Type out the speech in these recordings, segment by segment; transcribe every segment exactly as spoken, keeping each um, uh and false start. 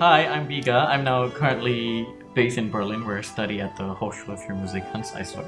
Hi, I'm Biga. I'm now currently based in Berlin where I study at the Hochschule für Musik, Hans Eisler.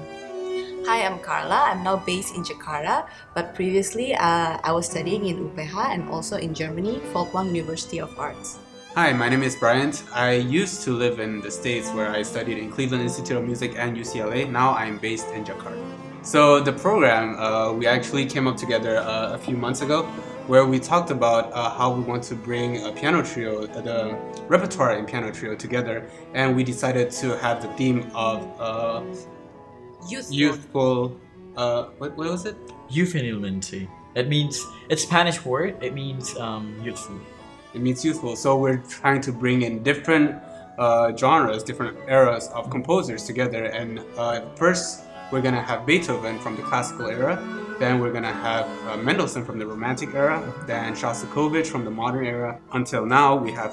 Hi, I'm Carla. I'm now based in Jakarta, but previously uh, I was studying in U P H and also in Germany, Folkwang University of Arts. Hi, my name is Bryant. I used to live in the States where I studied in Cleveland Institute of Music and U C L A. Now I'm based in Jakarta. So the program, uh, we actually came up together uh, a few months ago, where we talked about uh, how we want to bring a piano trio, the repertoire in piano trio together, and we decided to have the theme of uh, youthful, youthful uh, what, what was it? Juvenilmente. That means, it's a Spanish word, it means um, youthful. It means youthful, so we're trying to bring in different uh, genres, different eras of composers together, and uh, first we're going to have Beethoven from the classical era, then we're going to have uh, Mendelssohn from the Romantic era, then Shostakovich from the modern era. Until now, we have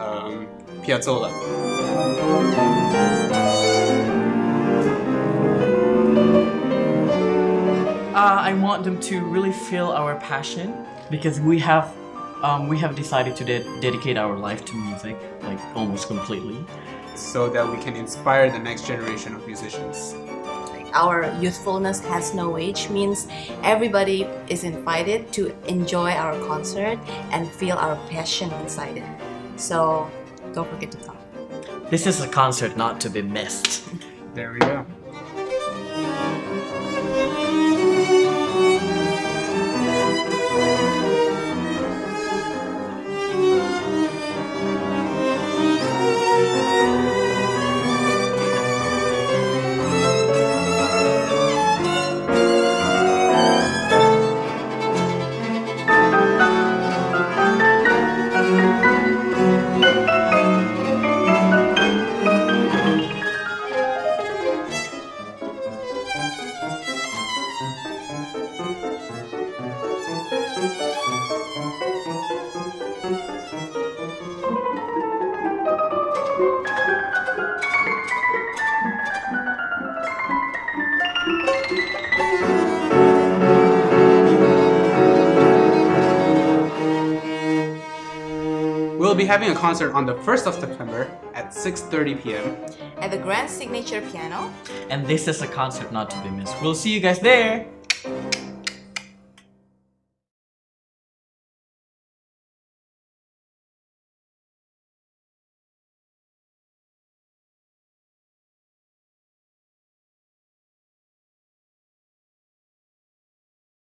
um, Piazzolla. Uh, I want them to really feel our passion because we have um, we have decided to de dedicate our life to music, like almost completely, so that we can inspire the next generation of musicians. Our youthfulness has no age means everybody is invited to enjoy our concert and feel our passion inside it. So don't forget to come. This is a concert not to be missed. There we go. We'll be having a concert on the first of September at six thirty p m at the Grand Signature Piano. And this is a concert not to be missed. We'll see you guys there!